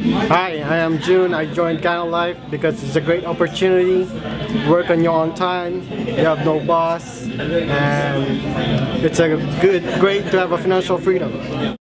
Hi, I am June. I joined Channel Life because it's a great opportunity. Work on your own time, you have no boss, and it's a great to have a financial freedom.